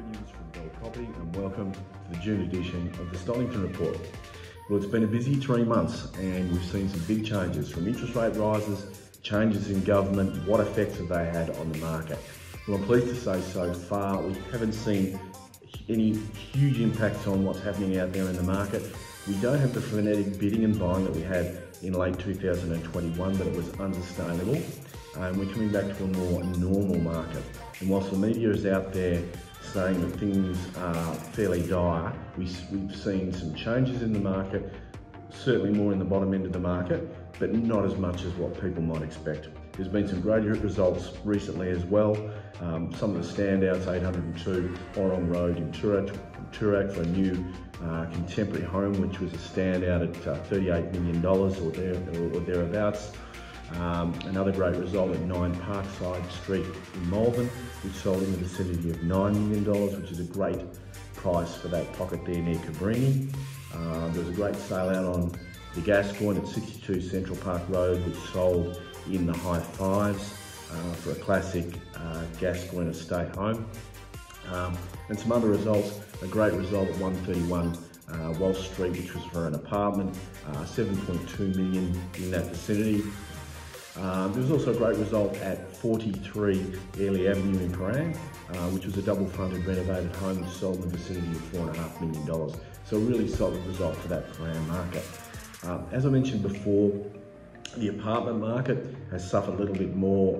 Good news from Bell Property and welcome to the June edition of the Stonnington Report. Well, it's been a busy 3 months and we've seen some big changes from interest rate rises, changes in government, what effects have they had on the market. Well, I'm pleased to say so far we haven't seen any huge impacts on what's happening out there in the market. We don't have the frenetic bidding and buying that we had in late 2021, but it was unsustainable. We're coming back to a more normal market. And whilst the media is out there saying that things are fairly dire, we've seen some changes in the market, certainly more in the bottom end of the market, but not as much as what people might expect. There's been some great results recently as well. Some of the standouts, 802 Orrong Road in Toorak for a new contemporary home, which was a standout at $38 million or thereabouts. Another great result at 9 Parkside Street in Malvern, which sold in the vicinity of $9 million, which is a great price for that pocket there near Cabrini. There was a great sale out on the Gascoigne at 62 Central Park Road, which sold in the high fives for a classic Gascoigne estate home. And some other results, a great result at 131 Walsh Street, which was for an apartment, 7.2 million in that vicinity. There was also a great result at 43 Airlie Avenue in Prahran, which was a double-fronted renovated home which sold in the vicinity of $4.5 million. So a really solid result for that Prahran market. As I mentioned before, the apartment market has suffered a little bit more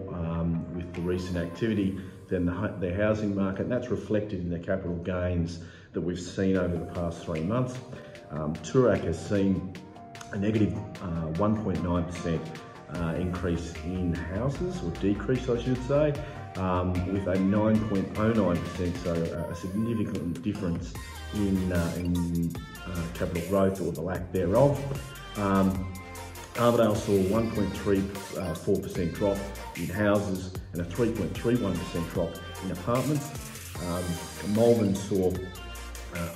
with the recent activity than the housing market, and that's reflected in the capital gains that we've seen over the past 3 months. Toorak has seen a negative 1.9% increase in houses, or decrease I should say, with a 9.09%, so a significant difference in capital growth or the lack thereof. Armadale saw a 1.34% drop in houses and a 3.31% drop in apartments. Melbourne saw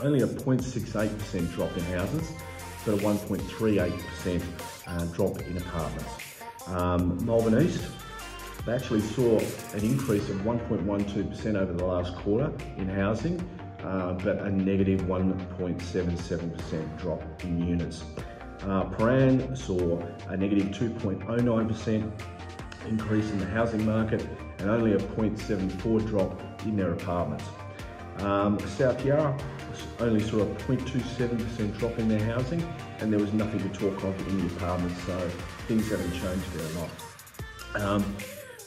only a 0.68% drop in houses, but a 1.38% drop in apartments. Melbourne East, they actually saw an increase of 1.12% over the last quarter in housing, but a negative 1.77% drop in units. Prahran saw a negative 2.09% increase in the housing market and only a 0.74 drop in their apartments. South Yarra only saw a 0.27% drop in their housing, and there was nothing to talk of in the apartments, so things haven't changed there a lot.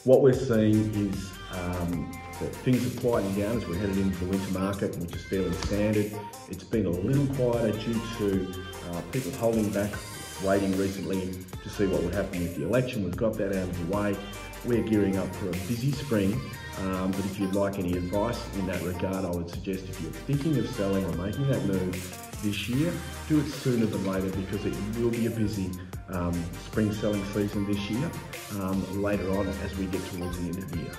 What we're seeing is that things are quieting down as we're headed into the winter market, which is fairly standard. It's been a little quieter due to people holding back, waiting recently to see what would happen with the election. We've got that out of the way. We're gearing up for a busy spring, but if you'd like any advice in that regard, I would suggest if you're thinking of selling or making that move this year, do it sooner than later, because it will be a busy spring selling season this year, later on as we get towards the end of the year.